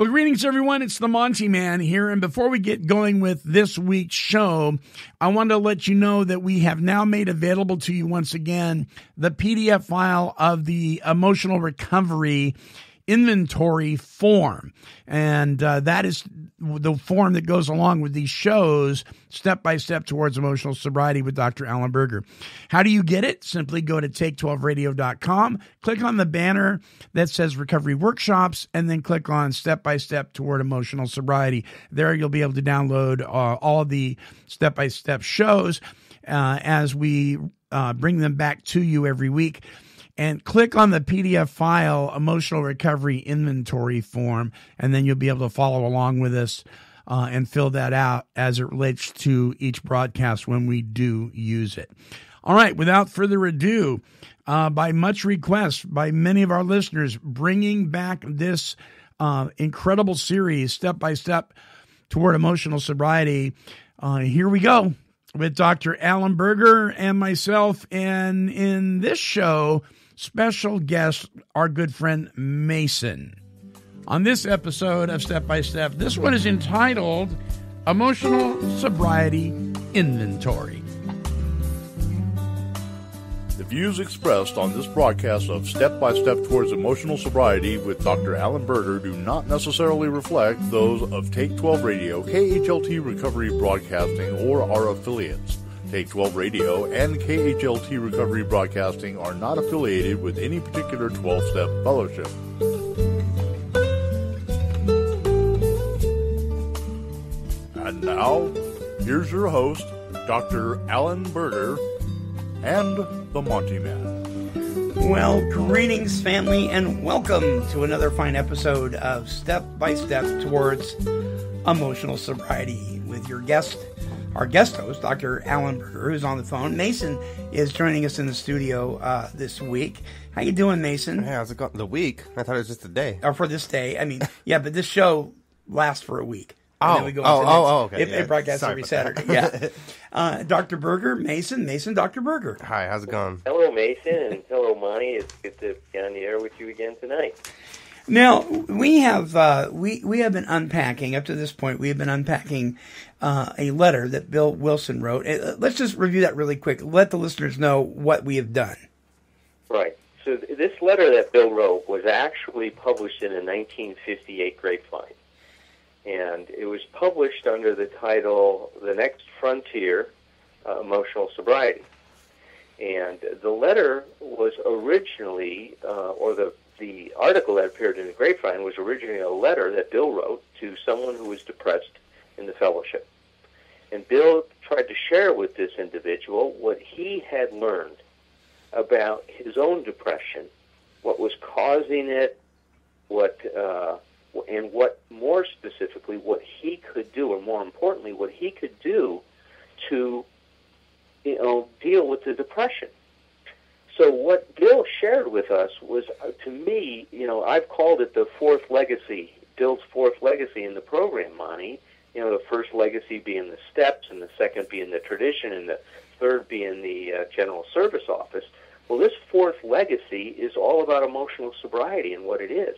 Well, greetings, everyone. It's the Monty Man here. And before we get going with this week's show, I want to let you know that we have now made available to you once again the PDF file of the Emotional Recovery Inventory form. And that is the form that goes along with these shows, Step by Step Towards Emotional Sobriety with Dr. Allen Berger. How do you get it? Simply go to take12radio.com, click on the banner that says Recovery Workshops, and then click on Step by Step Toward Emotional Sobriety. There you'll be able to download all the step-by-step shows as we bring them back to you every week. And click on the PDF file, Emotional Recovery Inventory form, and then you'll be able to follow along with us and fill that out as it relates to each broadcast when we do use it. All right, without further ado, by much request by many of our listeners, bringing back this incredible series, Step by Step Toward Emotional Sobriety, here we go with Dr. Allen Berger and myself. And in this show, special guest, our good friend Mason. On this episode of Step by Step, this one is entitled Emotional Sobriety Inventory. The views expressed on this broadcast of Step by Step Towards Emotional Sobriety with Dr. Allen Berger do not necessarily reflect those of Take 12 Radio, KHLT Recovery Broadcasting, or our affiliates. Take 12 Radio and KHLT Recovery Broadcasting are not affiliated with any particular 12-step fellowship. And now, here's your host, Dr. Allen Berger and the Monty Man. Well, greetings, family, and welcome to another fine episode of Step by Step Towards Emotional Sobriety with your guest, our guest host, Dr. Allen Berger, who's on the phone. Mason is joining us in the studio this week. How you doing, Mason? Yeah, how's it going? The week? I thought it was just a day. Or for this day. I mean, yeah, but this show lasts for a week. Okay. It broadcasts every Saturday. Yeah. Dr. Berger, Mason, Dr. Berger. Hi, how's it going? Hello, Mason, and hello, Monty. It's good to be on the air with you again tonight. Now, we have we have been unpacking, up to this point, we have been unpacking a letter that Bill Wilson wrote. Let's just review that really quick. Let the listeners know what we have done. Right. So this letter that Bill wrote was actually published in a 1958 Grapevine. And it was published under the title, The Next Frontier, Emotional Sobriety. And the letter was originally, the article that appeared in the Grapevine was originally a letter that Bill wrote to someone who was depressed in the fellowship. And Bill tried to share with this individual what he had learned about his own depression, what was causing it, and more specifically, what he could do, or more importantly, what he could do to, deal with the depression. So what Bill shared with us was, to me, I've called it the fourth legacy, Bill's fourth legacy in the program, Monty. The first legacy being the steps, and the second being the tradition, and the third being the general service office. Well, this fourth legacy is all about emotional sobriety and what it is.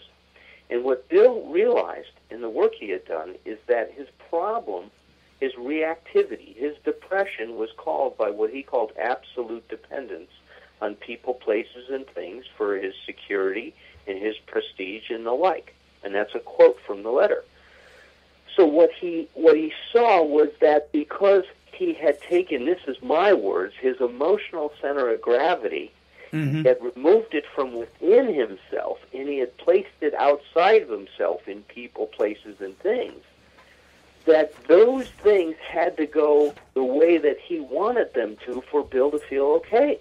And what Bill realized in the work he had done is that his problem, his reactivity, his depression was caused by what he called absolute dependence on people, places, and things for his security and his prestige and the like. And that's a quote from the letter. So what he saw was that because he had taken, this is my words, his emotional center of gravity, he had removed it from within himself, and he had placed it outside of himself in people, places, and things, that those things had to go the way that he wanted them to for Bill to feel okay.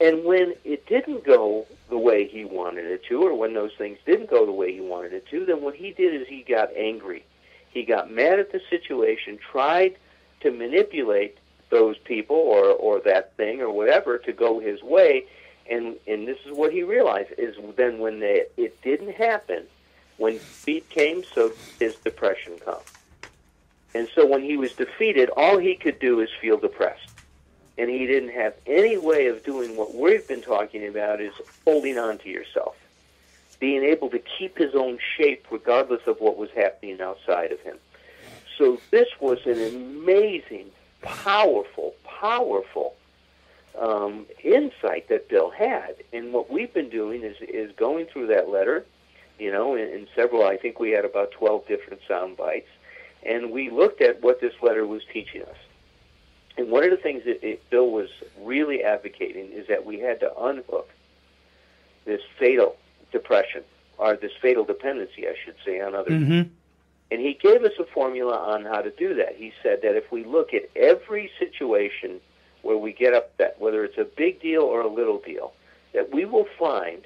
And when it didn't go the way he wanted it to, or when those things didn't go the way he wanted it to, then what he did is he got angry. He got mad at the situation, tried to manipulate those people or that thing or whatever to go his way. And this is what he realized, is then when it didn't happen, when defeat came, so his depression come. And so when he was defeated, all he could do is feel depressed. And he didn't have any way of doing what we've been talking about, is holding on to yourself. being able to keep his own shape regardless of what was happening outside of him. So this was an amazing, powerful insight that Bill had. And what we've been doing is going through that letter, you know, in several, I think we had about 12 different sound bites, and we looked at what this letter was teaching us. And one of the things that Bill was really advocating is that we had to unhook this fatal depression, or this fatal dependency, I should say, on others. Mm-hmm. And he gave us a formula on how to do that. He said that if we look at every situation where we get upset, whether it's a big deal or a little deal, that we will find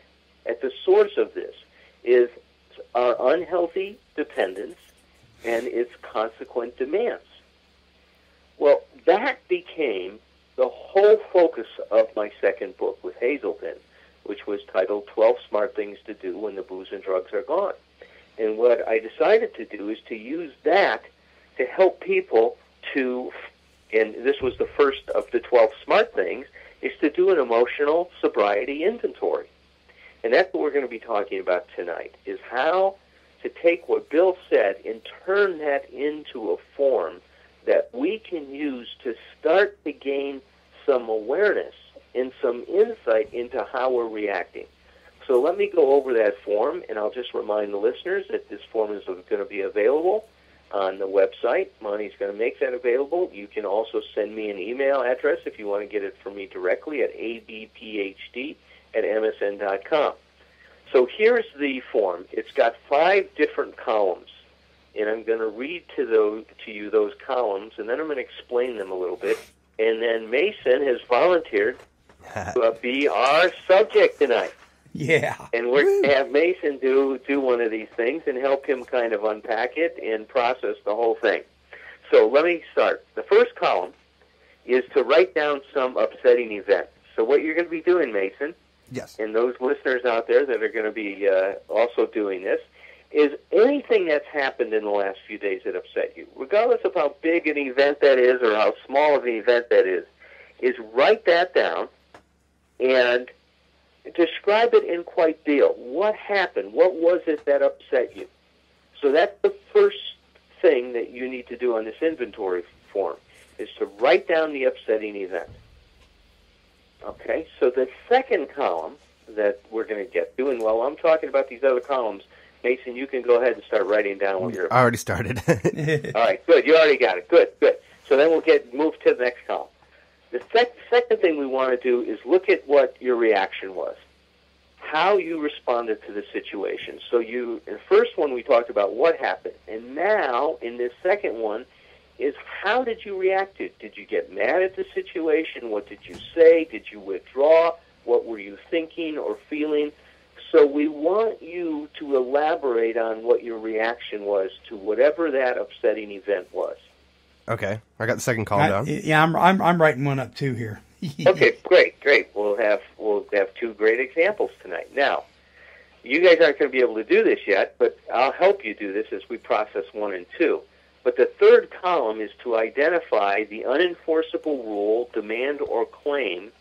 at the source of this is our unhealthy dependence and its consequent demands. Well, that became the whole focus of my second book with Hazelden, which was titled 12 Smart Things to Do When the Booze and Drugs Are Gone. And what I decided to do is to use that to help people to, and this was the first of the 12 smart things, is to do an emotional sobriety inventory. And that's what we're going to be talking about tonight, is how to take what Bill said and turn that into a form that we can use to start to gain some awareness and some insight into how we're reacting. So let me go over that form, and I'll just remind the listeners that this form is going to be available on the website. Monty's going to make that available. You can also send me an email address if you want to get it from me directly at abphd@msn.com. So here's the form. It's got 5 different columns, and I'm going to read to you those columns, and then I'm going to explain them a little bit. And then Mason has volunteered to be our subject tonight. Yeah. And we're going to have Mason do one of these things and help him kind of unpack it and process the whole thing. So let me start. The first column is to write down some upsetting event. So what you're going to be doing, Mason, yes, and those listeners out there that are going to be also doing this, is anything that's happened in the last few days that upset you, regardless of how big an event that is or how small of an event that is write that down and describe it in quite detail. What happened? What was it that upset you? So that's the first thing that you need to do on this inventory form, is to write down the upsetting event. Okay, so the second column that we're going to get to, and while I'm talking about these other columns, Mason, you can go ahead and start writing down what you're... I already started. All right, good. You already got it. Good, good. So then we'll move to the next column. The second thing we want to do is look at what your reaction was, how you responded to the situation. So in the first one, we talked about what happened. And now, in this second one, is how did you react to it? Did you get mad at the situation? What did you say? Did you withdraw? What were you thinking or feeling? So we want you to elaborate on what your reaction was to whatever that upsetting event was. Okay, I got the second column down. Yeah, I'm writing one up too here. Okay, great. We'll have 2 great examples tonight. Now, you guys aren't going to be able to do this yet, but I'll help you do this as we process 1 and 2. But the third column is to identify the unenforceable rule, demand, or claim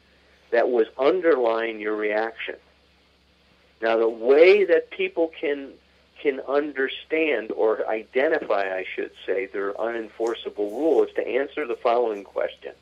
that was underlying your reaction. Now, the way that people can understand or identify, I should say, their unenforceable rule is to answer the following question.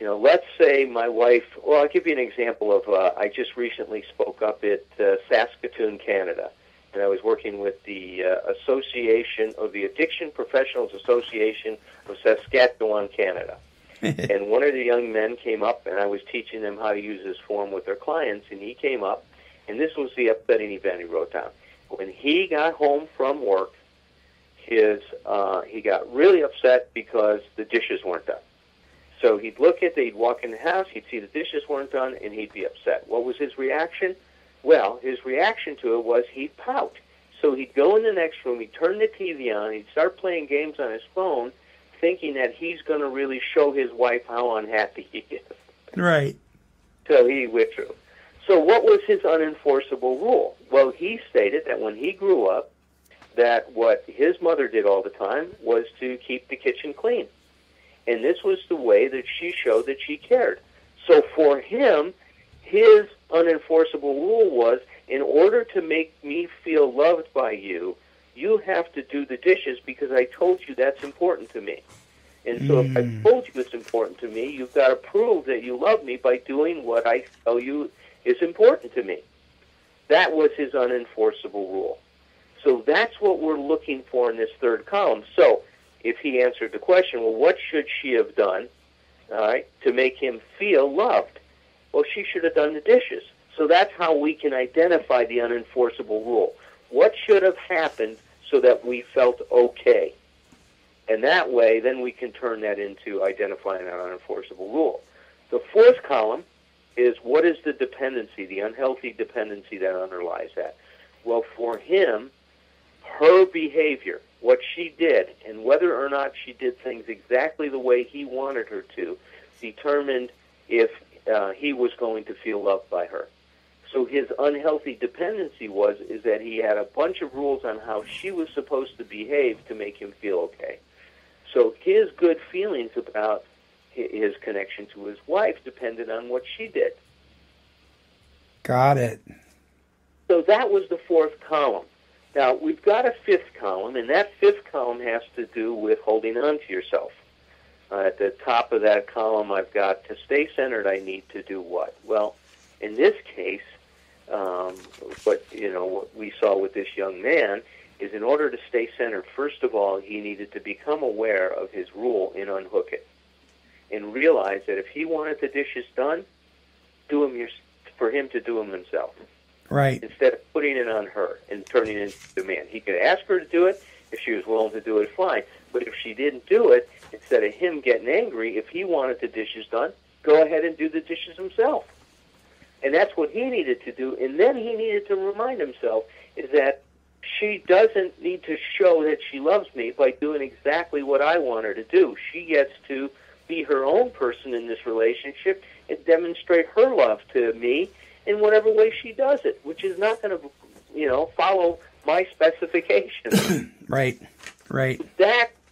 You know, let's say my wife, well, I'll give you an example of, I just recently spoke up at Saskatoon, Canada, and I was working with the Association of the Addiction Professionals Association of Saskatchewan, Canada. And one of the young men came up, and I was teaching them how to use this form with their clients, and he came up, and this was the upsetting event he wrote down. When he got home from work, he got really upset because the dishes weren't done. So he'd walk in the house, he'd see the dishes weren't done, and he'd be upset. What was his reaction? Well, his reaction to it was he'd pout. So he'd go in the next room, he'd turn the TV on, he'd start playing games on his phone, thinking that he's going to really show his wife how unhappy he is. Right. So he withdrew. So what was his unenforceable rule? Well, he stated that when he grew up, that what his mother did all the time was to keep the kitchen clean. And this was the way that she showed that she cared. So for him, his unenforceable rule was in order to make me feel loved by you, you have to do the dishes because I told you that's important to me. And so if I told you it's important to me, you've got to prove that you love me by doing what I tell you is important to me. That was his unenforceable rule. So that's what we're looking for in this third column. So if he answered the question, well, what should she have done, all right, to make him feel loved? Well, she should have done the dishes. So that's how we can identify the unenforceable rule. What should have happened so that we felt okay? And that way, then we can turn that into identifying an unenforceable rule. The fourth column is what is the dependency, the unhealthy dependency that underlies that? Well, for him, her behavior, what she did, and whether or not she did things exactly the way he wanted her to, determined if he was going to feel loved by her. So his unhealthy dependency is that he had a bunch of rules on how she was supposed to behave to make him feel okay. So his good feelings about his connection to his wife depended on what she did. Got it. So that was the fourth column. Now, we've got a fifth column, and that fifth column has to do with holding on to yourself. At the top of that column, I've got to stay centered, I need to do what? Well, in this case, what we saw with this young man is in order to stay centered, first of all, he needed to become aware of his rule and unhook it, and realize that if he wanted the dishes done, for him to do them himself. Right. Instead of putting it on her and turning it into demand. He could ask her to do it. If she was willing to do it, fine. But if she didn't do it, instead of him getting angry, if he wanted the dishes done, go ahead and do the dishes himself. And that's what he needed to do. And then he needed to remind himself is that she doesn't need to show that she loves me by doing exactly what I want her to do. She gets to be her own person in this relationship and demonstrate her love to me in whatever way she does it, which is not going to, follow my specifications. Right, right. That's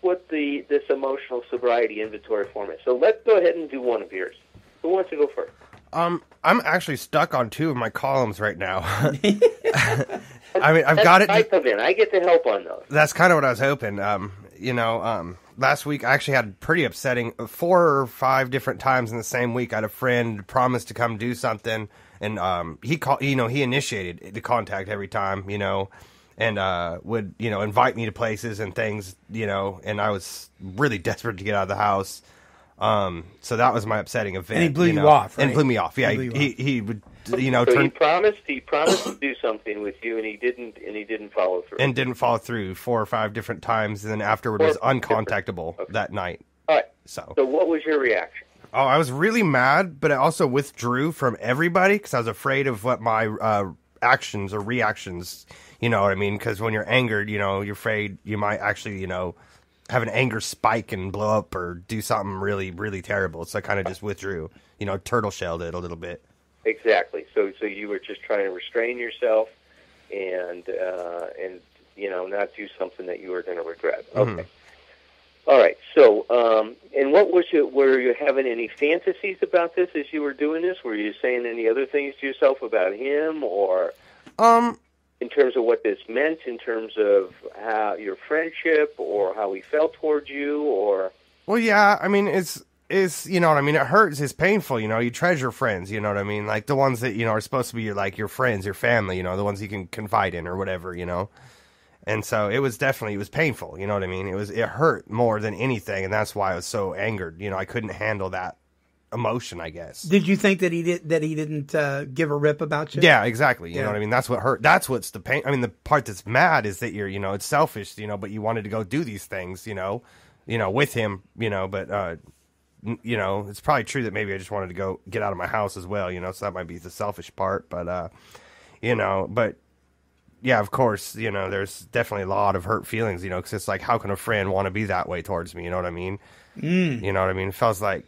what this emotional sobriety inventory form is. So let's go ahead and do one of yours. Who wants to go first? I'm actually stuck on two of my columns right now. I mean, I've got it. I get to help on those. That's kind of what I was hoping. Last week I actually had pretty upsetting 4 or 5 different times in the same week. I had a friend promise to come do something, and he initiated the contact every time, and would invite me to places and things, and I was really desperate to get out of the house. So that was my upsetting event. And he blew you off, right? And blew me off. Yeah, he would, So he promised to do something with you, and he didn't follow through. And didn't follow through 4 or 5 different times, and then afterward was uncontactable that night. All right. So what was your reaction? Oh, I was really mad, but I also withdrew from everybody because I was afraid of what my actions or reactions. You know what I mean? Because when you're angered, you're afraid you might actually, have an anger spike and blow up or do something really, really terrible. So I kind of just withdrew, turtle-shelled it a little bit. Exactly. So you were just trying to restrain yourself and not do something that you were going to regret. Okay. All right. So, and what was your, were you having any fantasies about this as you were doing this? Were you saying any other things to yourself about him or, in terms of what this meant, in terms of how your friendship or how he felt towards you, or? Well, yeah, I mean, it's you know what I mean? It hurts. It's painful. You treasure friends, you know what I mean? Like the ones that, are supposed to be your friends, your family, the ones you can confide in or whatever, And so it was painful. You know what I mean? It hurt more than anything. And that's why I was so angered. I couldn't handle that emotion, I guess. Did you think that he didn't give a rip about you? Yeah, exactly. You know what I mean? That's what hurt. That's what's the pain. I mean, the part that's mad is that you're, it's selfish, but you wanted to go do these things, with him, but, it's probably true that maybe I just wanted to go get out of my house as well, so that might be the selfish part, but, but yeah, of course, there's definitely a lot of hurt feelings, because it's like, how can a friend want to be that way towards me? You know what I mean? You know what I mean? It feels like,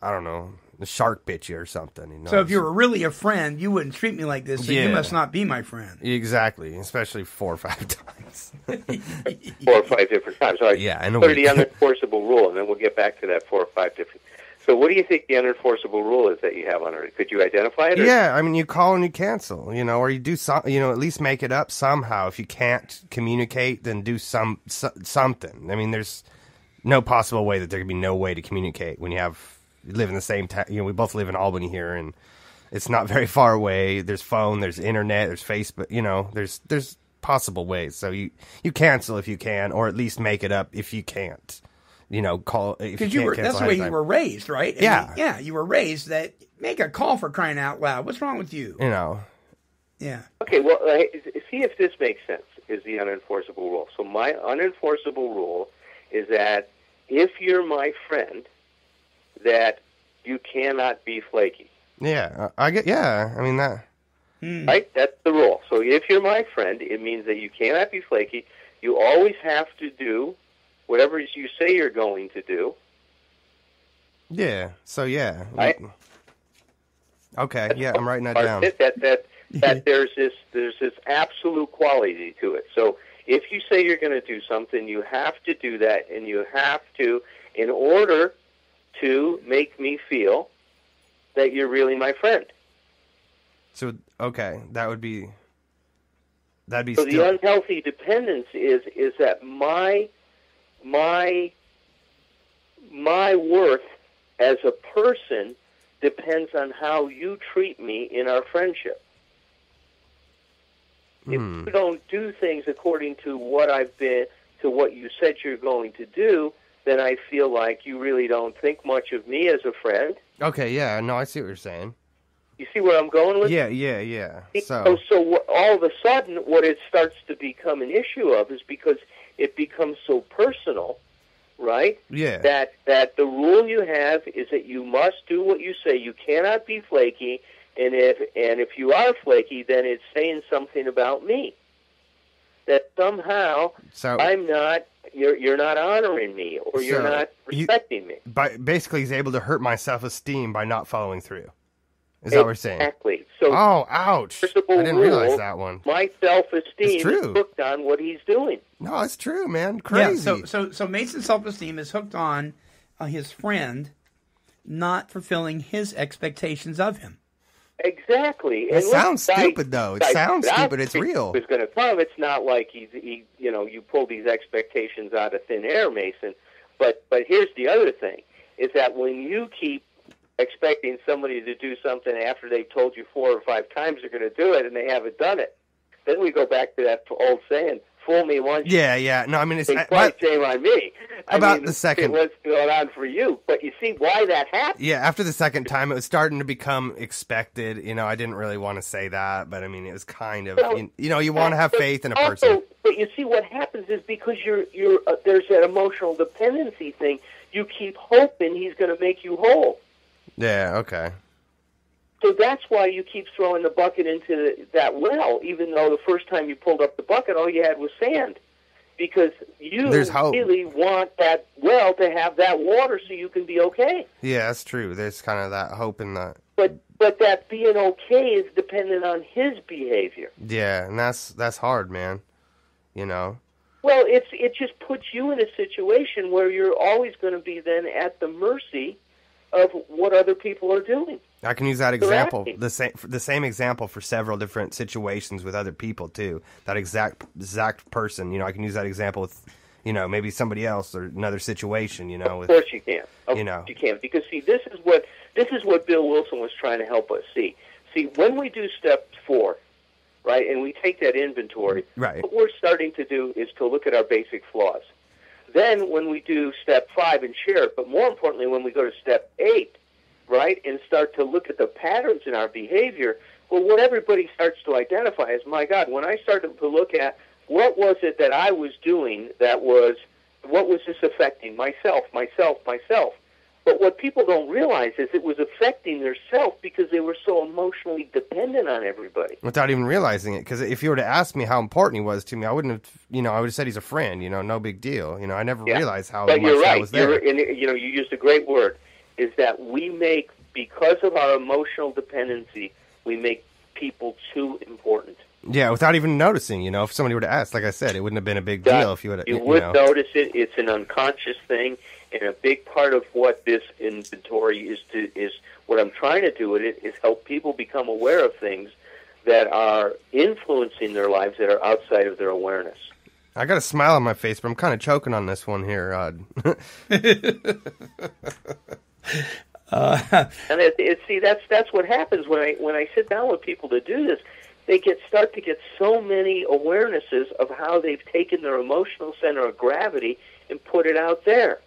I don't know, the shark bit you or something. So if you were really a friend, you wouldn't treat me like this, so you must not be my friend. Exactly, especially 4 or 5 times. 4 or 5 different times. All right. Yeah, I know. Put it the unenforceable rule, and then we'll get back to that 4 or 5 different. So what do you think the unenforceable rule is that you have on it? Could you identify it? Or? Yeah, I mean, you call and you cancel, you know, or you do some, you know, at least make it up somehow. If you can't communicate, then do something. I mean, there's no possible way that there could be no way to communicate when you live in the same town. You know, we both live in Albany here, and it's not very far away. There's phone, there's internet, there's Facebook. You know, there's possible ways. So you cancel if you can, or at least make it up if you can't. You know, call. Because that's the way you were raised, right? Yeah, I mean, yeah. You were raised that make a call, for crying out loud. What's wrong with you? You know. Yeah. Okay. Well, see if this makes sense. Is the unenforceable rule? So my unenforceable rule is that if you're my friend, that you cannot be flaky. Yeah, I get. Yeah, I mean that. Right. That's the rule. So if you're my friend, it means that you cannot be flaky. You always have to do whatever you say you're going to do. Yeah. So yeah. Right? Okay. That's, yeah, I'm writing that down. That there's this absolute quality to it. So if you say you're going to do something, you have to do that, and you have to, in order to make me feel that you're really my friend. So okay, that would be. That'd be. So the unhealthy dependence is that my worth as a person depends on how you treat me in our friendship. If you don't do things according to what you said you're going to do, then I feel like you really don't think much of me as a friend. Okay, yeah, no, I see what you're saying. You see where I'm going with? Yeah. So all of a sudden, what it starts to become an issue of is because it becomes so personal, right? Yeah. That the rule you have is that you must do what you say. You cannot be flaky, and if you are flaky, then it's saying something about me. That somehow I'm not. You're not honoring me, or you're not respecting me. But basically, he's able to hurt my self-esteem by not following through. Is that what we're saying? Exactly. So, oh, ouch! I didn't realize that one. My self-esteem is hooked on what he's doing. No, it's true, man. Crazy. Yeah, so Mason's self-esteem is hooked on his friend not fulfilling his expectations of him. Exactly. It sounds stupid, though. It sounds stupid. It's real. It's going to come. It's not like you pull these expectations out of thin air, Mason. But here's the other thing: is that when you keep expecting somebody to do something after they've told you 4 or 5 times they're going to do it and they haven't done it. Then we go back to that old saying, fool me once. Yeah. No, I mean, it's quite shame on me. The second. What's going on for you? But you see why that happened. Yeah, after the second time, it was starting to become expected. You know, I didn't really want to say that, but I mean, it was kind of, you want to have faith in a person. But you see what happens is because you're there's that emotional dependency thing. You keep hoping he's going to make you whole. Yeah, okay. So that's why you keep throwing the bucket into that well, even though the first time you pulled up the bucket, all you had was sand. Because you really want that well to have that water so you can be okay. Yeah, that's true. There's kind of that hope in that. But that being okay is dependent on his behavior. Yeah, and that's hard, man. You know? Well, it just puts you in a situation where you're always going to be then at the mercy of what other people are doing. I can use that example, the same example for several different situations with other people too. That exact person, you know, I can use that example with, you know, maybe somebody else or another situation, you know. Of course you can. Of course you can, because see, this is what Bill Wilson was trying to help us see. See, when we do step 4, right, and we take that inventory, right, what we're starting to do is to look at our basic flaws. Then when we do step 5 and share it, but more importantly, when we go to step 8, right, and start to look at the patterns in our behavior, well, what everybody starts to identify is, my God, when I started to look at what was it that I was doing that was, what was this affecting? Myself. But what people don't realize is it was affecting their self because they were so emotionally dependent on everybody. Without even realizing it, because if you were to ask me how important he was to me, I wouldn't have, you know, I would have said he's a friend, you know, no big deal. You know, I never realized how much I was there. But you're right. You know, you used a great word, is that we make, because of our emotional dependency, we make people too important. Yeah, without even noticing, you know, if somebody were to ask, like I said, it wouldn't have been a big deal if you would have, you would know. Notice it. It's an unconscious thing, and a big part of what this inventory is to is what I'm trying to do with it is help people become aware of things that are influencing their lives that are outside of their awareness. I got a smile on my face, but I'm kind of choking on this one here, and see, that's what happens when I sit down with people to do this. They start to get so many awarenesses of how they've taken their emotional center of gravity and put it out there.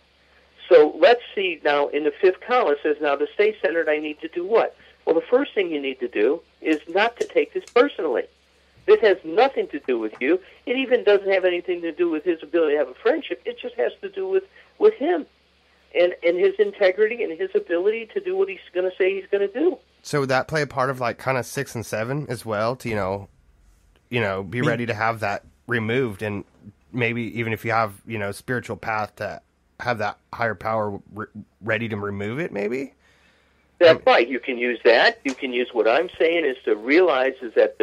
So let's see now in the fifth column it says, now to stay centered I need to do what? Well, the first thing you need to do is not to take this personally. This has nothing to do with you. It even doesn't have anything to do with his ability to have a friendship. It just has to do with him and his integrity and his ability to do what he's going to say he's going to do. So would that play a part of like kind of 6 and 7 as well to, you know, be ready to have that removed, and maybe even if you have, you know, spiritual path to have that higher power ready to remove it, maybe? That's right. You can use that. You can use what I'm saying is to realize is that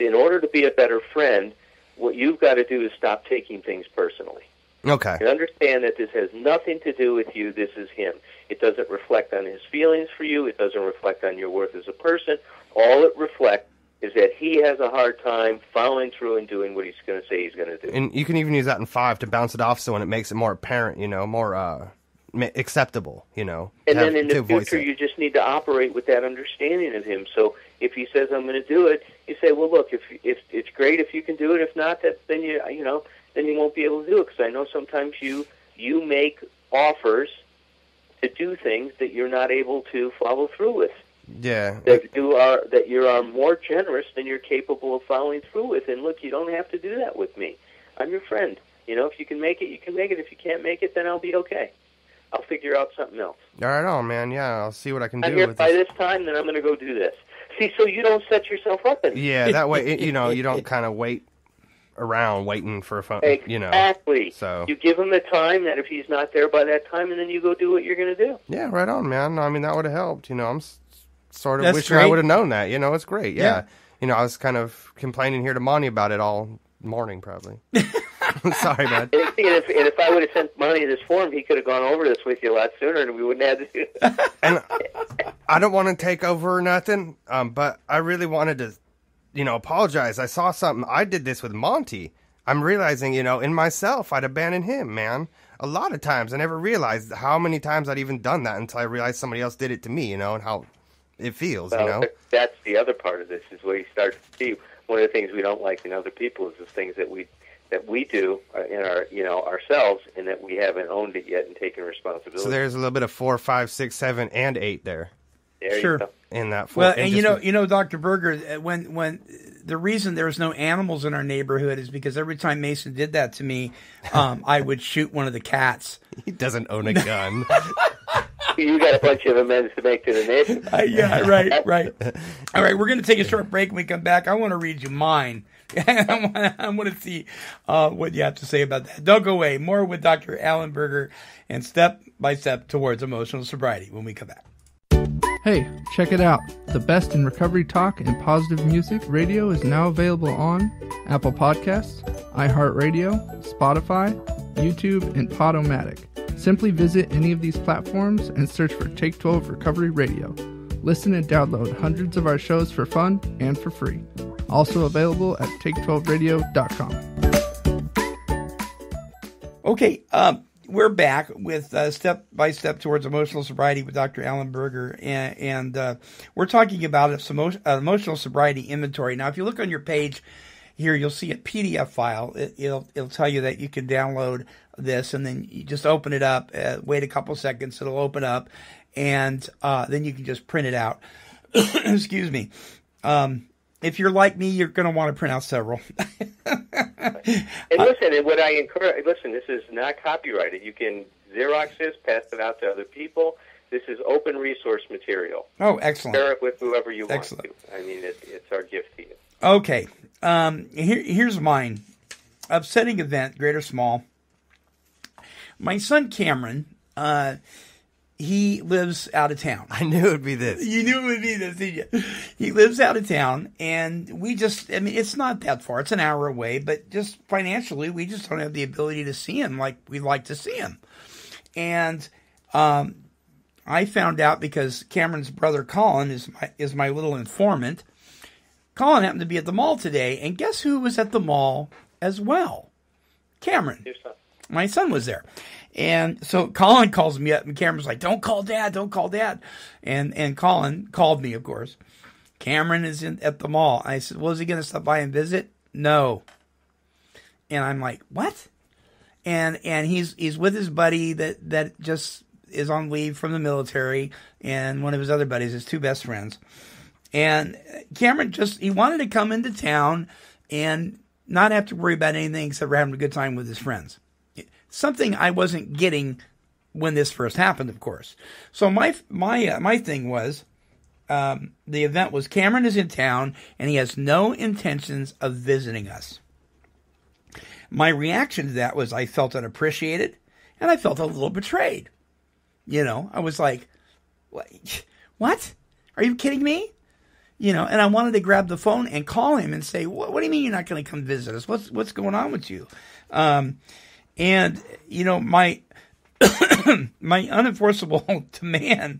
in order to be a better friend, what you've got to do is stop taking things personally. Okay. And understand that this has nothing to do with you. This is him. It doesn't reflect on his feelings for you. It doesn't reflect on your worth as a person. All it reflects is that he has a hard time following through and doing what he's going to say he's going to do. And you can even use that in 5 to bounce it off, so when it makes it more apparent, you know, more acceptable, you know. And then in the future, you just need to operate with that understanding of him. So if he says, I'm going to do it, you say, well, look, if it's great if you can do it. If not, then you you won't be able to do it, because I know sometimes you make offers to do things that you're not able to follow through with. Yeah. That you are more generous than you're capable of following through with. And look, you don't have to do that with me. I'm your friend. You know, if you can make it, you can make it. If you can't make it, then I'll be okay. I'll figure out something else. All right, oh, man, yeah, I'll see what I can do with this. By this time, then I'm going to go do this. See, so you don't set yourself up anymore. Yeah, that way, you know, you don't kind of wait around waiting for a phone, you know. Exactly. So you give him the time that if he's not there by that time, and then you go do what you're going to do. Yeah, right on, man. I mean, that would have helped. You know, I'm sort of wishing I would have known that. You know, it's great, yeah. You know, I was kind of complaining here to Monty about it all morning, probably. Sorry, man. And if I would have sent Monty this form, he could have gone over this with you a lot sooner, and we wouldn't have to do it. And I don't want to take over or nothing, but I really wanted to, you know, apologize. I saw something. I did this with Monty. I'm realizing, you know, in myself, I'd abandoned him, man. A lot of times, I never realized how many times I'd even done that until I realized somebody else did it to me, you know, and how it feels, you know. That's the other part of this is where you start to see one of the things we don't like in other people is the things that we do in our, you know, ourselves, and that we haven't owned it yet and taken responsibility. So there's a little bit of 4, 5, 6, 7, and 8 there. There sure. You go. In that form. Well, and you know, Dr. Berger, when the reason there was no animals in our neighborhood is because every time Mason did that to me, I would shoot one of the cats. He doesn't own a gun. You got a bunch of amends to make to the nation. Yeah, right. All right, we're going to take a short break. When we come back, I want to read you mine. I want to see what you have to say about that. Don't go away. More with Dr. Allen Berger and Step by Step Towards Emotional Sobriety when we come back. Hey, check it out. The best in recovery talk and positive music radio is now available on Apple Podcasts, iHeartRadio, Spotify, YouTube, and Podomatic. Simply visit any of these platforms and search for Take 12 Recovery Radio. Listen and download hundreds of our shows for fun and for free. Also available at take12radio.com. Okay, we're back with Step by Step Towards Emotional Sobriety with Dr. Allen Berger, and we're talking about emotional sobriety inventory. Now, if you look on your page here, you'll see a PDF file. It'll tell you that you can download this, and then you just open it up, wait a couple seconds, it'll open up, and then you can just print it out. Excuse me. If you're like me, you're going to want to print out several. And what I encourage, listen, this is not copyrighted. You can Xerox this, pass it out to other people. This is open resource material. Oh, excellent. Share it with whoever you want to. I mean, it's our gift to you. Okay. Here's mine. Upsetting event, great or small. My son Cameron He lives out of town. I knew it would be this. You knew it would be this, did you? He lives out of town, and we just, I mean, it's not that far. It's an hour away, but just financially, we just don't have the ability to see him like we'd like to see him. And I found out because Cameron's brother, Colin, is my little informant. Colin happened to be at the mall today, and guess who was at the mall as well? Cameron. Your son. My son was there. And so Colin calls me up, and Cameron's like, don't call Dad, don't call Dad. And Colin called me, of course. Cameron is at the mall. I said, well, is he going to stop by and visit? No. And I'm like, what? And he's with his buddy that just is on leave from the military, and one of his other buddies, his two best friends. And Cameron he wanted to come into town and not have to worry about anything except for having a good time with his friends. Something I wasn't getting when this first happened, of course. So my thing was, the event was Cameron is in town and he has no intentions of visiting us. My reaction to that was I felt unappreciated and I felt a little betrayed. You know, I was like, what? Are you kidding me? You know, and I wanted to grab the phone and call him and say, what do you mean you're not going to come visit us? What's going on with you? And, you know, my unenforceable demand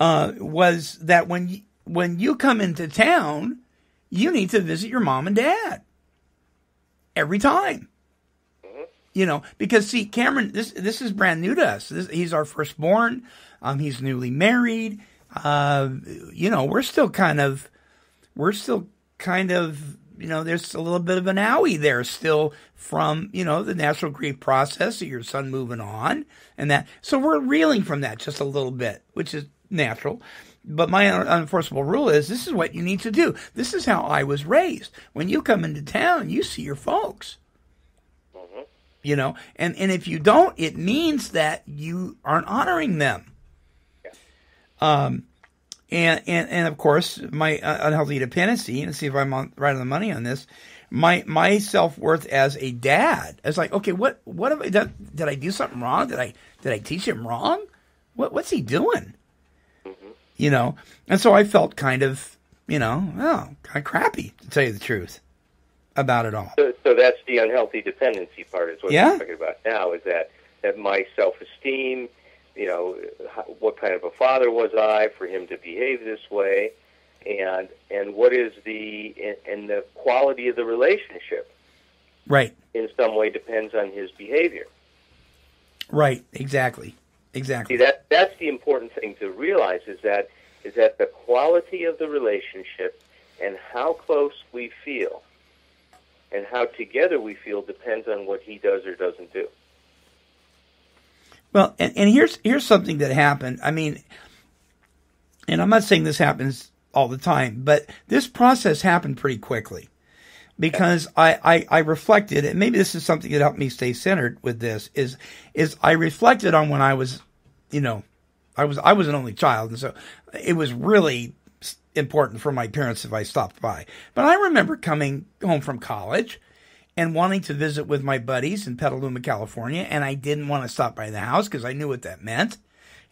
was that when you come into town, you need to visit your mom and dad every time. You know, because, see, Cameron, this is brand new to us. He's our firstborn. He's newly married. You know, we're still kind of, you know, there's a little bit of an owie there still from, you know, the natural grief process of your son moving on and that. So we're reeling from that just a little bit, which is natural. But my unenforceable rule is this is what you need to do. This is how I was raised. When you come into town, you see your folks, you know, and if you don't, it means that you aren't honoring them. Yeah. And of course, my unhealthy dependency, and see if I'm right on the money on this, my self-worth as a dad. It's like, okay, what have I done? Did I do something wrong? Did I teach him wrong? What's he doing? Mm-hmm. You know? And so I felt kind of, you know, kind of crappy, to tell you the truth, about it all. So that's the unhealthy dependency part is what we're talking about now, is that my self-esteem, you know, what kind of a father was I for him to behave this way, and what is the quality of the relationship, right? In some way depends on his behavior, right? Exactly. See, that's the important thing to realize is that the quality of the relationship and how close we feel and how together we feel depends on what he does or doesn't do. Well, and here's something that happened. I mean, and I'm not saying this happens all the time, but this process happened pretty quickly because I reflected, and maybe this is something that helped me stay centered with this, is I reflected on when I was, you know, I was an only child, and so it was really important for my parents if I stopped by. But I remember coming home from college and wanting to visit with my buddies in Petaluma, California, and I didn't want to stop by the house because I knew what that meant.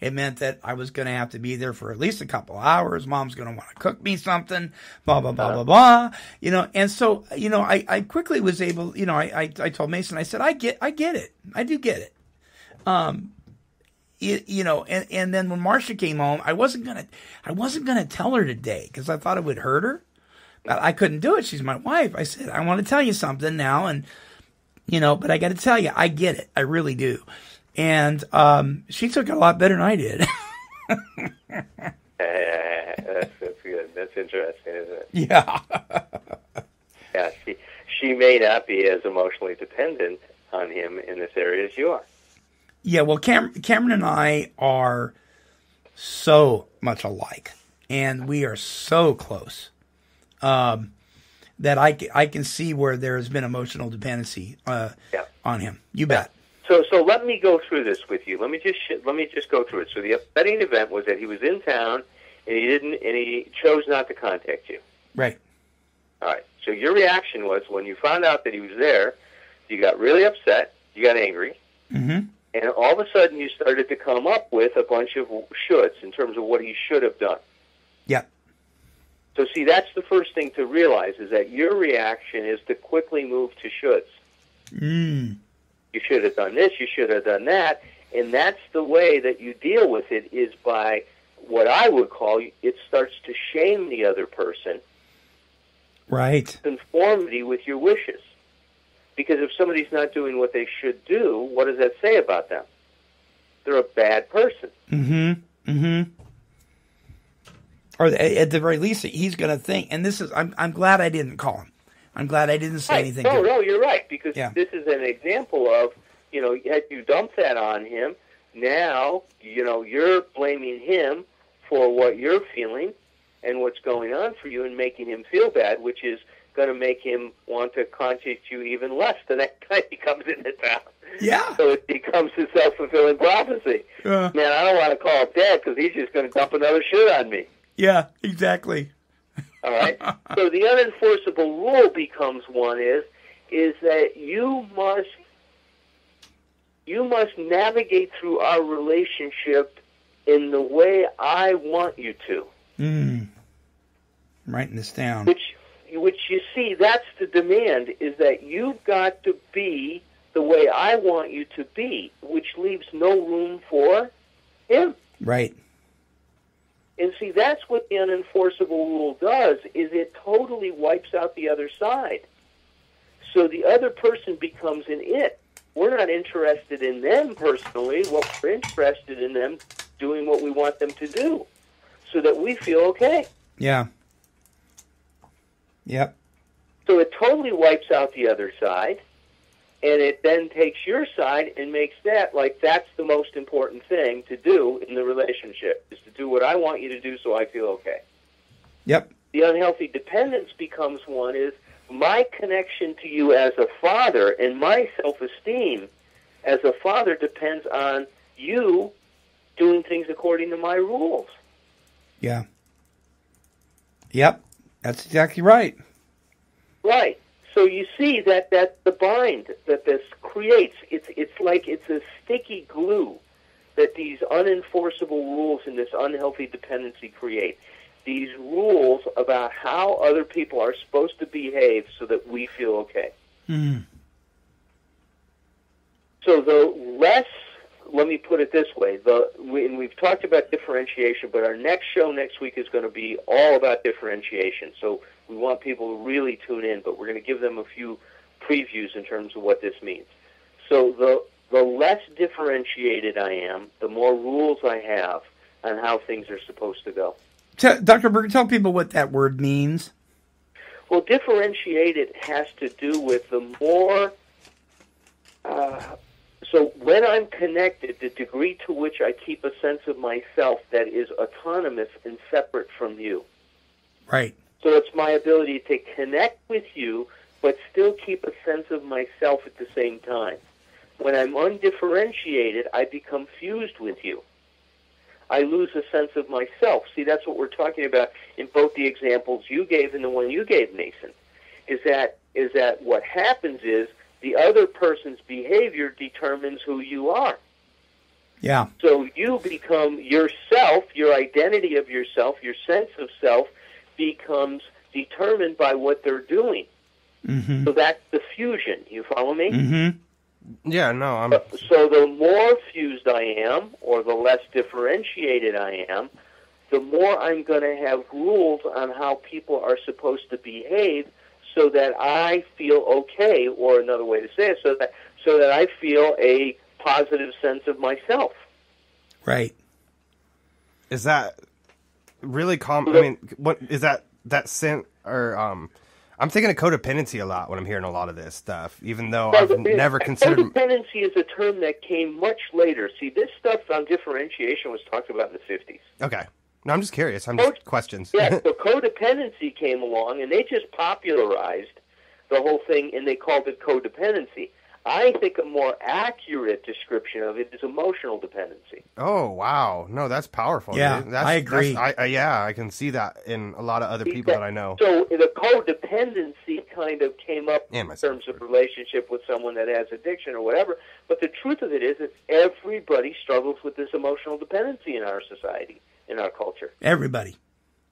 It meant that I was going to have to be there for at least a couple hours. Mom's going to want to cook me something, blah, blah, blah, blah, blah. You know, and so, you know, I quickly was able, you know, I told Mason, I said, I get it. I do get it. You know, and then when Marcia came home, I wasn't going to tell her today because I thought it would hurt her. I couldn't do it. She's my wife. I said, I want to tell you something now. And, you know, but I got to tell you, I get it. I really do. And she took it a lot better than I did. That's good. That's interesting, isn't it? Yeah. Yeah. She may not be as emotionally dependent on him in this area as you are. Yeah. Well, Cameron and I are so much alike, and we are so close. That I can see where there has been emotional dependency on him. You bet. So let me go through this with you. Let me just go through it. So the upsetting event was that he was in town and he chose not to contact you. Right. All right. So your reaction was when you found out that he was there, you got really upset, you got angry, mm-hmm. And all of a sudden, you started to come up with a bunch of shoulds in terms of what he should have done. Yeah. So, see, that's the first thing to realize, is that your reaction is to quickly move to shoulds. Mm. You should have done this, you should have done that. And that's the way that you deal with it, is by what I would call, it starts to shame the other person. Right. Conformity with your wishes. Because if somebody's not doing what they should do, what does that say about them? They're a bad person. Mm-hmm. Mm-hmm. Or at the very least, he's going to think, and this is, I'm glad I didn't call him. I'm glad I didn't say anything. No, no, you're right, because this is an example of, you know, had you dumped that on him, now, you know, you're blaming him for what you're feeling and what's going on for you and making him feel bad, which is going to make him want to contact you even less the next time he comes into town. Yeah. So it becomes a self-fulfilling prophecy. Man, I don't want to call up Dad because he's just going to dump another shit on me. Yeah, exactly. All right. So the unenforceable rule becomes one is that you must navigate through our relationship in the way I want you to. Mm. I'm writing this down. Which you see, that's the demand, is that you've got to be the way I want you to be, which leaves no room for him. Right. And see, that's what the unenforceable rule does, is it totally wipes out the other side. So the other person becomes an it. We're not interested in them personally. What we're interested in them doing what we want them to do so that we feel okay. Yeah. Yep. So it totally wipes out the other side, and it then takes your side and makes that, like, that's the most important thing to do in the relationship, is to do what I want you to do so I feel okay. Yep. The unhealthy dependence becomes one is my connection to you as a father and my self-esteem as a father depends on you doing things according to my rules. Yeah. Yep. That's exactly right. Right. So you see that the bind that this creates, it's like it's a sticky glue that these unenforceable rules and this unhealthy dependency create. These rules about how other people are supposed to behave so that we feel okay. Mm. So let me put it this way, and we've talked about differentiation, but our next show next week is going to be all about differentiation. So we want people to really tune in, but we're going to give them a few previews in terms of what this means. So the less differentiated I am, the more rules I have on how things are supposed to go. Dr. Berger, tell people what that word means. Well, differentiated has to do with the more... So when I'm connected, the degree to which I keep a sense of myself that is autonomous and separate from you. Right. So it's my ability to connect with you, but still keep a sense of myself at the same time. When I'm undifferentiated, I become fused with you. I lose a sense of myself. See, that's what we're talking about in both the examples you gave and the one you gave, Mason, is that what happens is, the other person's behavior determines who you are. Yeah. So you become yourself, your identity of yourself, your sense of self becomes determined by what they're doing. Mm-hmm. So that's the fusion. You follow me? Mm-hmm. Yeah, no. So the more fused I am, or the less differentiated I am, the more I'm going to have rules on how people are supposed to behave so that I feel okay, or another way to say it, so that I feel a positive sense of myself. Right. Is that really common? I mean, what is that sense? Or I'm thinking of codependency a lot when I'm hearing a lot of this stuff, even though I've never considered. Codependency is a term that came much later. See, this stuff on differentiation was talked about in the 50s. Okay. No, I'm just curious. I'm just questions. Yeah, so codependency came along, and they just popularized the whole thing, and they called it codependency. I think a more accurate description of it is emotional dependency. Oh, wow. No, that's powerful. Yeah, dude. I agree. Yeah, I can see that in a lot of other people that I know. So the codependency kind of came up in terms of relationship with someone that has addiction or whatever. But the truth of it is that everybody struggles with this emotional dependency in our society, in our culture. Everybody.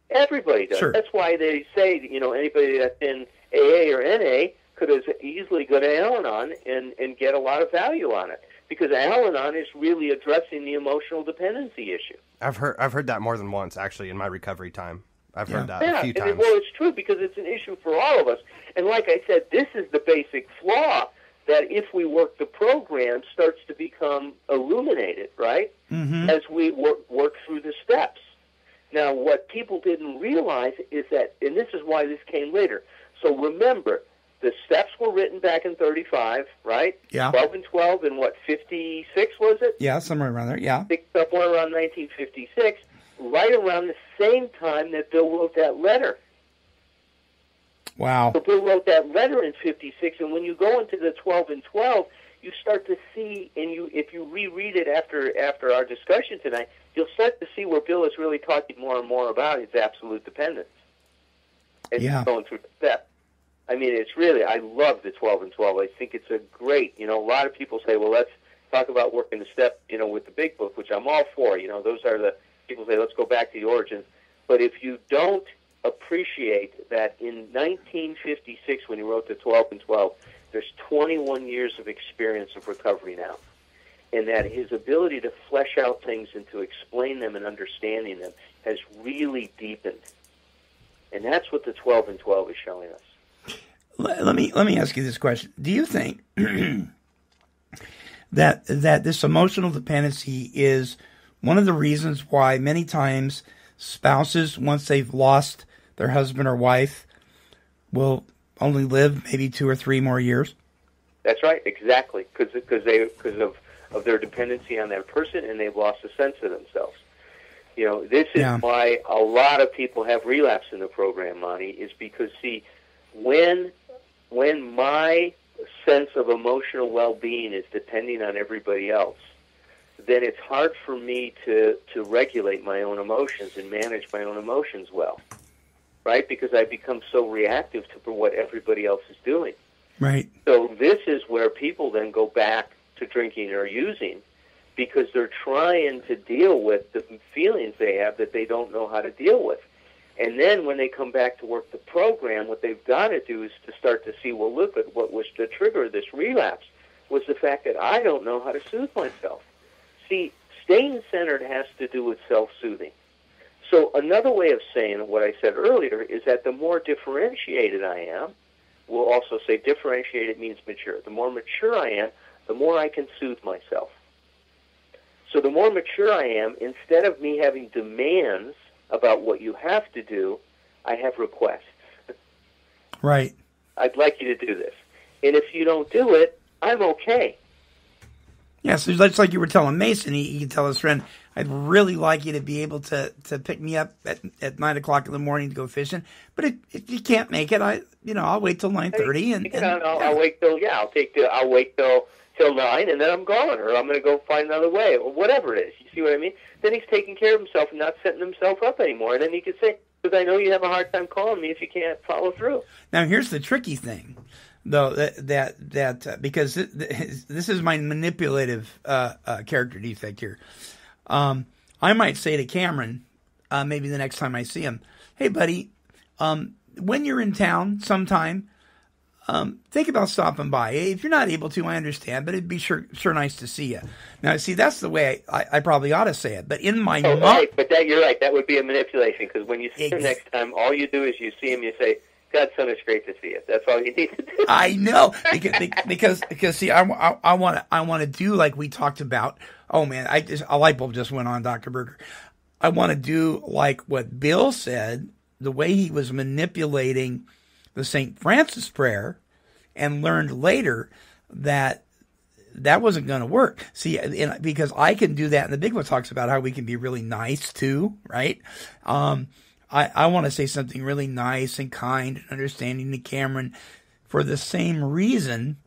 Everybody does. Sure. That's why they say, you know, anybody that's in AA or NA could as easily go to Al-anon and get a lot of value on it, because Al-anon is really addressing the emotional dependency issue. I've heard that more than once, actually, in my recovery time. I've heard that a few times. Well, it's true, because it's an issue for all of us. And like I said, this is the basic flaw that, if we work the program, starts to become illuminated, right, as we work through the steps. Now, what people didn't realize is that, and this is why this came later, so remember, the steps were written back in 35, right? Yeah. 12 and 12 and what, 56 was it? Yeah, somewhere around there, yeah. Picked up one around 1956, right around the same time that Bill wrote that letter. Wow. So Bill wrote that letter in 56, and when you go into the 12 and 12, you start to see, and if you reread it after our discussion tonight, you'll start to see where Bill is really talking more and more about his absolute dependence. As he's going through the steps. I mean, it's really, I love the 12 and 12. I think it's a great, you know, a lot of people say, well, let's talk about working the step, you know, with the Big Book, which I'm all for. You know, those are the, people say, let's go back to the origins. But if you don't appreciate that in 1956, when he wrote the 12 and 12, there's 21 years of experience of recovery now. And that his ability to flesh out things and to explain them and understanding them has really deepened. And that's what the 12 and 12 is showing us. Let me ask you this question. Do you think that this emotional dependency is one of the reasons why many times spouses, once they've lost their husband or wife, will only live maybe 2 or 3 more years? That's right, exactly, because of their dependency on that person, and they've lost a sense of themselves. You know, this is why a lot of people have relapse in the program, Monty, is because, see, when my sense of emotional well-being is depending on everybody else, then it's hard for me to regulate my own emotions and manage my own emotions well, right? Because I become so reactive to what everybody else is doing. Right. So this is where people then go back to drinking or using, because they're trying to deal with the feelings they have that they don't know how to deal with. And then when they come back to work the program, what they've got to do is to start to see, well, look at what was the trigger of this relapse was the fact that I don't know how to soothe myself. See, staying centered has to do with self-soothing. So another way of saying what I said earlier is that the more differentiated I am, we'll also say differentiated means mature. The more mature I am, the more I can soothe myself. So the more mature I am, instead of me having demands about what you have to do, I have requests. Right. I'd like you to do this. And if you don't do it, I'm okay. Yeah, so it's like you were telling Mason, he can tell his friend, I'd really like you to be able to pick me up at 9 o'clock in the morning to go fishing. But if you can't make it, I'll wait till 9:30. I'll wait till 9, and then I'm gone, or I'm going to go find another way, or whatever it is. You see what I mean? Then he's taking care of himself and not setting himself up anymore. And then he could say, because I know you have a hard time calling me if you can't follow through. Now, here's the tricky thing, though, that because this is my manipulative character defect here. I might say to Cameron, maybe the next time I see him, hey, buddy, when you're in town sometime, think about stopping by. If you're not able to, I understand, but it'd be sure nice to see you. Now, see, that's the way I probably ought to say it, but in my mind... Right, but you're right. That would be a manipulation, because when you see him next time, all you do is you see him, you say, Godson, it's great to see you. That's all you need to do. I know, because see, I want to do like we talked about. Oh, man, a light bulb just went on, Dr. Berger. I want to do like what Bill said, the way he was manipulating the St. Francis prayer, and learned later that wasn't going to work. See, because I can do that, and the Big Book talks about how we can be really nice too, right? I want to say something really nice and kind and understanding to Cameron for the same reason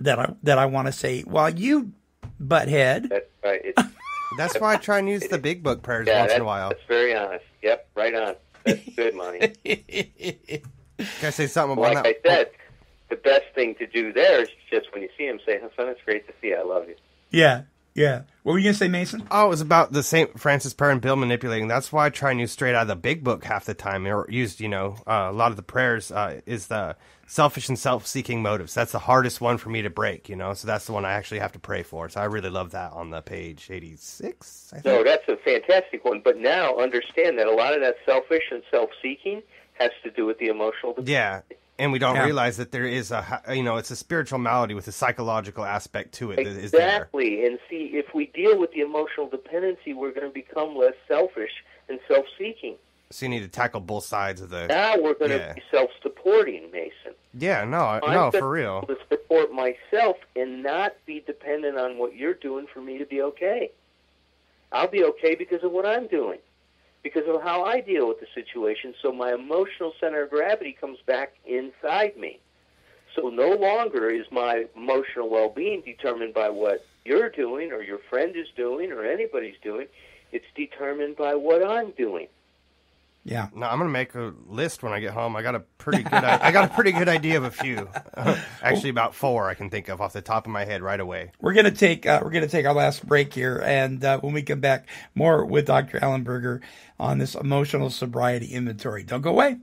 that I want to say, well, you butthead. That's right. That's why I try and use the big book prayers once in a while. That's very honest. Yep, right on. That's good, Monty. Can I say something about that? Like I said, the best thing to do there is just when you see him, say, "Hassan, it's great to see you. I love you." Yeah, yeah. What were you going to say, Mason? Oh, it was about the St. Francis prayer and Bill manipulating. That's why I try and use straight out of the big book half the time, or used, a lot of the prayers is the selfish and self-seeking motives. That's the hardest one for me to break, so that's the one I actually have to pray for. So I really love that on the page 86, I think. No, that's a fantastic one. But now understand that a lot of that selfish and self-seeking has to do with the emotional dependency. Yeah, and we don't realize that there is a, it's a spiritual malady with a psychological aspect to it. Exactly, and see, if we deal with the emotional dependency, we're going to become less selfish and self-seeking. So you need to tackle both sides of the... Now we're going to be self-supporting, Mason. Yeah, no, for real. I'm going to support myself and not be dependent on what you're doing for me to be okay. I'll be okay because of what I'm doing, because of how I deal with the situation, so my emotional center of gravity comes back inside me. So no longer is my emotional well-being determined by what you're doing or your friend is doing or anybody's doing. It's determined by what I'm doing. Yeah. No, I'm going to make a list when I get home. I got a pretty good idea of a few. Actually, about 4 I can think of off the top of my head right away. We're going to take our last break here, and when we come back, more with Dr. Allen Berger on this emotional sobriety inventory. Don't go away.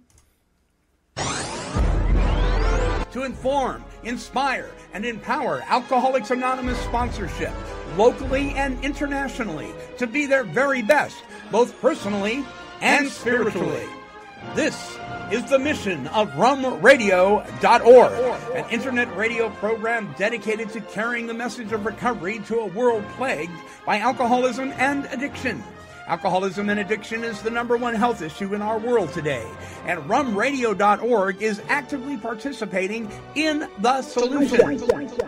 To inform, inspire, and empower Alcoholics Anonymous sponsorship, locally and internationally, to be their very best, both personally and spiritually. This is the mission of RumRadio.org, an internet radio program dedicated to carrying the message of recovery to a world plagued by alcoholism and addiction. Alcoholism and addiction is the #1 health issue in our world today, and RumRadio.org is actively participating in the solution.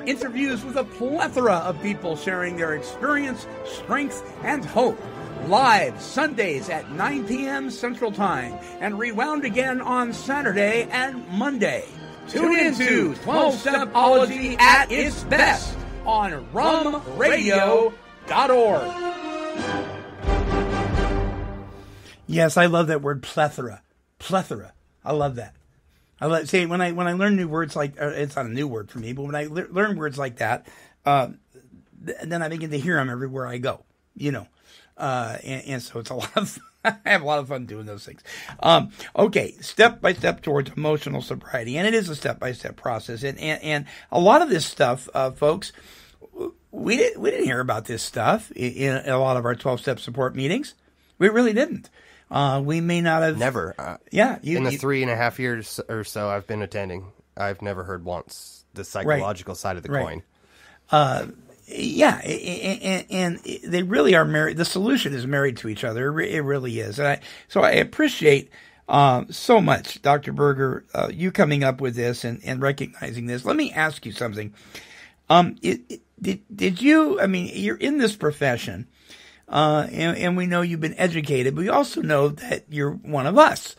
Interviews with a plethora of people sharing their experience, strength, and hope. Live Sundays at 9 p.m. Central Time, and rewound again on Saturday and Monday. Tune in to 12-Stepology at its best on rumradio.org. Yes, I love that word plethora. Plethora. I love that. I love, see, when I learn new words like, it's not a new word for me, but when I learn words like that, then I begin to hear them everywhere I go, and so it's a lot of fun. I have a lot of fun doing those things. Okay, step by step towards emotional sobriety, and it is a step by step process. And a lot of this stuff, folks, we didn't hear about this stuff in a lot of our 12-step support meetings. We really didn't. We may not have never. In the 3.5 years or so I've been attending, I've never heard once the psychological side of the coin. Yeah, and they really are married. The solution is married to each other. It really is. And so I appreciate so much, Dr. Berger, you coming up with this and recognizing this. Let me ask you something. Did you, I mean, you're in this profession, and we know you've been educated, but we also know that you're one of us.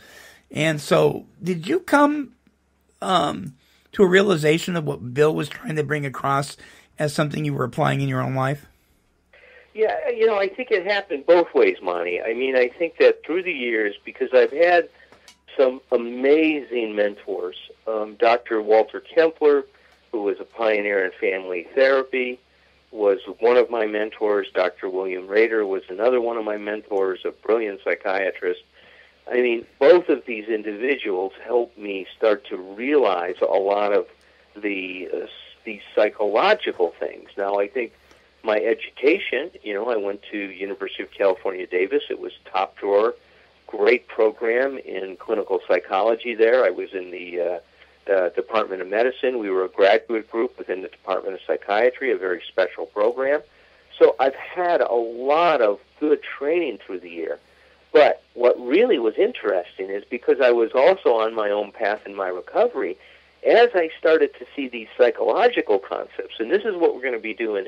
And so did you come to a realization of what Bill was trying to bring across as something you were applying in your own life? Yeah, I think it happened both ways, Monty. I mean, I think that through the years, because I've had some amazing mentors, Dr. Walter Kempler, who was a pioneer in family therapy, was one of my mentors. Dr. William Rader was another one of my mentors, a brilliant psychiatrist. I mean, both of these individuals helped me start to realize a lot of these psychological things. Now, I think my education, I went to University of California, Davis. It was top drawer, great program in clinical psychology there. I was in the Department of Medicine. We were a graduate group within the Department of Psychiatry, a very special program. So I've had a lot of good training through the year. But what really was interesting is because I was also on my own path in my recovery, as I started to see these psychological concepts, and this is what we're going to be doing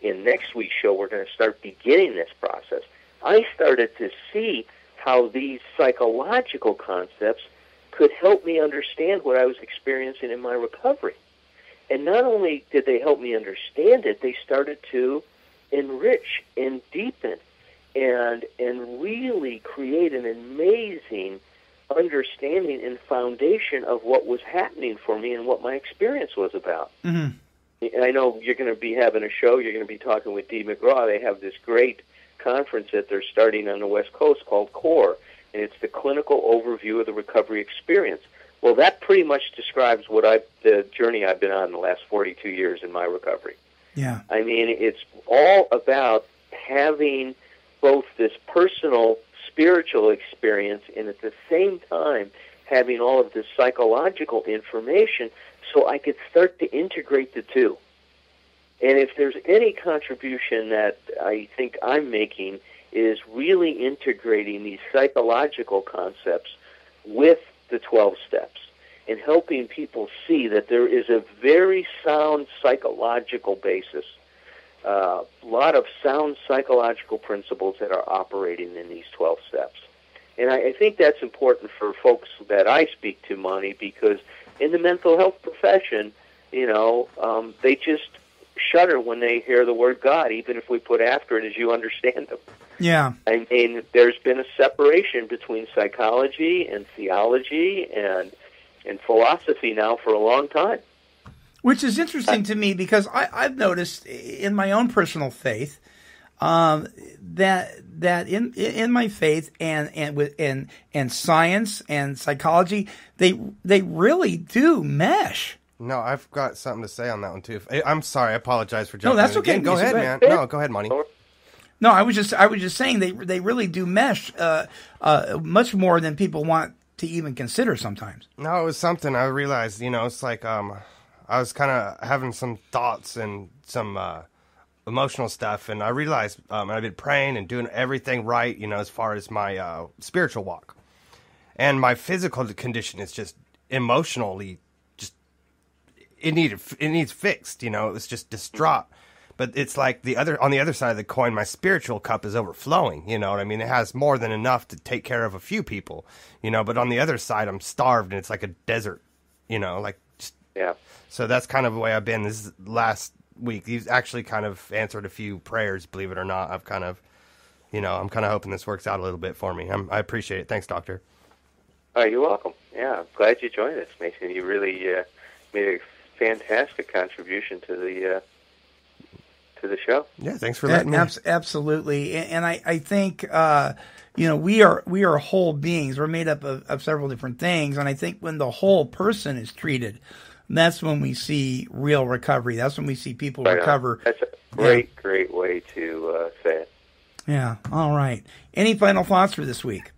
in next week's show, we're going to start beginning this process. I started to see how these psychological concepts could help me understand what I was experiencing in my recovery. And not only did they help me understand it, they started to enrich and deepen and really create an amazing understanding and foundation of what was happening for me and what my experience was about. Mm-hmm. And I know you're going to be having a show. You're going to be talking with Dee McGraw. They have this great conference that they're starting on the West Coast called CORE, and it's the Clinical Overview of the Recovery Experience. Well, that pretty much describes what the journey I've been on the last 42 years in my recovery. Yeah, I mean, it's all about having both this personal, spiritual experience and at the same time having all of this psychological information so I could start to integrate the two. And if there's any contribution that I think I'm making is really integrating these psychological concepts with the 12 steps and helping people see that there is a very sound psychological basis, a lot of sound psychological principles that are operating in these 12 steps. And I think that's important for folks that I speak to, Monty, because in the mental health profession, they just shudder when they hear the word God, even if we put after it as you understand them. Yeah. I mean, there's been a separation between psychology and theology and philosophy now for a long time. Which is interesting to me because I've noticed in my own personal faith that in my faith and science and psychology, they really do mesh. No, I've got something to say on that one too. I'm sorry, I apologize for jumping. No, that's okay. Again, go ahead, man. No, go ahead, Monty. No, I was just saying they really do mesh much more than people want to even consider sometimes. No, it was something I realized. It's like I was kind of having some thoughts and some emotional stuff, and I realized I've been praying and doing everything right, as far as my spiritual walk, and my physical condition is just emotionally. It needs fixed, It was just distraught. But it's like on the other side of the coin, my spiritual cup is overflowing, you know what I mean? It has more than enough to take care of a few people, but on the other side, I'm starved and it's like a desert, yeah. So that's kind of the way I've been this last week. You've actually kind of answered a few prayers, believe it or not. I've kind of, I'm kind of hoping this works out a little bit for me. I appreciate it. Thanks, Doctor. Oh, you're welcome. Yeah, I'm glad you joined us, Mason. You really made a fantastic contribution to the show. Yeah, thanks for letting me. Absolutely, and I think we are whole beings. We're made up of several different things, and I think when the whole person is treated, that's when we see real recovery. That's when we see people recover. That's a great way to say it. Yeah. All right. Any final thoughts for this week?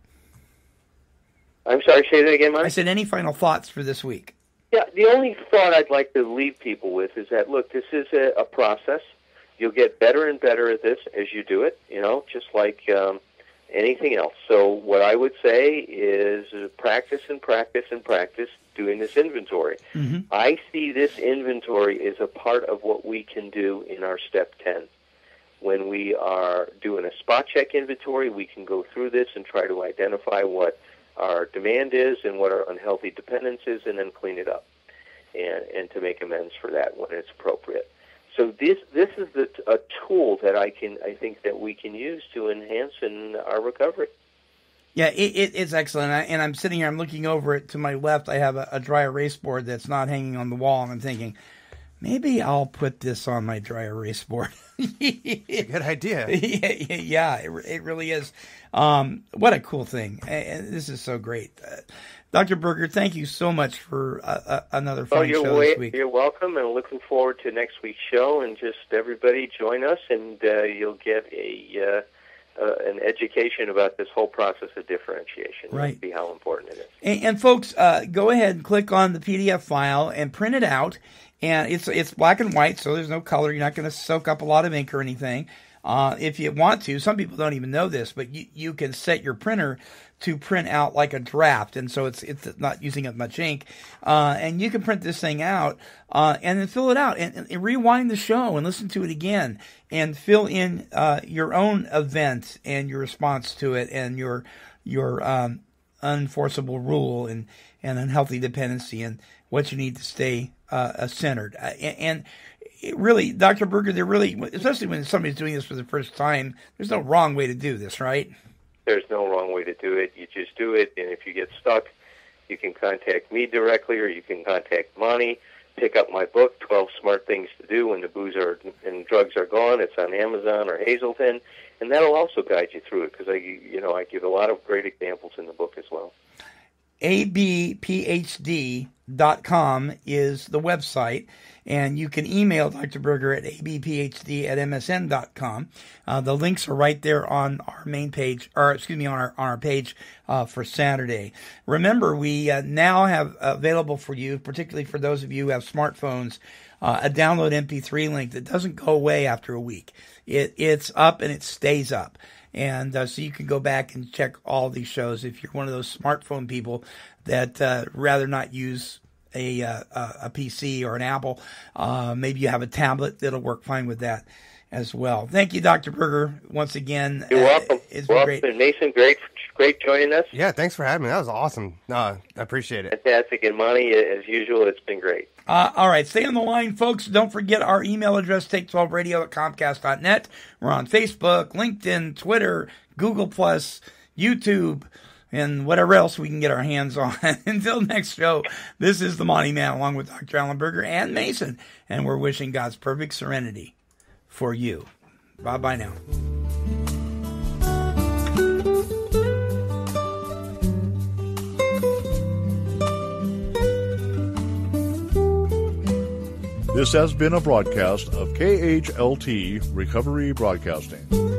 I'm sorry. Say that again, Mike. I said, any final thoughts for this week? Yeah, the only thought I'd like to leave people with is that, look, this is a process. You'll get better and better at this as you do it, just like anything else. So what I would say is practice and practice and practice doing this inventory. Mm-hmm. I see this inventory as a part of what we can do in our Step 10. When we are doing a spot check inventory, we can go through this and try to identify what our demand is and what our unhealthy dependence is, and then clean it up and to make amends for that when it's appropriate. So this is a tool that I think that we can use to enhance in our recovery. Yeah, it's excellent. And I'm sitting here, I'm looking over it to my left. I have a dry erase board that's not hanging on the wall, and I'm thinking, maybe I'll put this on my dry erase board. Good idea. Yeah, it really is. What a cool thing. This is so great. Dr. Berger, thank you so much for another fun show this week. You're welcome, and looking forward to next week's show. And just everybody join us, and you'll get an education about this whole process of differentiation. Right. You'll see how important it is. And folks, go ahead and click on the PDF file and print it out. And it's black and white, so there's no color. You're not going to soak up a lot of ink or anything. If you want to, some people don't even know this, but you can set your printer to print out like a draft, and so it's not using up much ink. And you can print this thing out and then fill it out and rewind the show and listen to it again and fill in your own event and your response to it and your unenforceable rule and unhealthy dependency and what you need to stay centered. And it really, Dr. Berger, they're really, especially when somebody's doing this for the first time, there's no wrong way to do this, right? There's no wrong way to do it. You just do it, and if you get stuck, you can contact me directly, or you can contact Monty. Pick up my book, 12 Smart Things to Do When the Booze and Drugs Are Gone. It's on Amazon or Hazelden, and that'll also guide you through it, because I give a lot of great examples in the book as well. abphd.com is the website, and you can email Dr. Berger at abphd@msn.com. The links are right there on our main page, or excuse me, on our page for Saturday. Remember, we now have available for you, particularly for those of you who have smartphones, a download MP3 link that doesn't go away after a week. It's up and it stays up. And so you can go back and check all these shows if you're one of those smartphone people that rather not use a PC or an Apple. Maybe you have a tablet. That'll work fine with that as well. Thank you, Dr. Berger, once again. You're welcome. It's been great. Mason, great joining us. Yeah, thanks for having me. That was awesome. I appreciate it. Fantastic. And Monty, as usual, it's been great. All right, stay on the line, folks. Don't forget our email address, take12radio@comcast.net. We're on Facebook, LinkedIn, Twitter, Google+, YouTube, and whatever else we can get our hands on. Until next show, this is the Monty Man, along with Dr. Allen Berger and Mason, and we're wishing God's perfect serenity for you. Bye-bye now. This has been a broadcast of KHLT Recovery Broadcasting.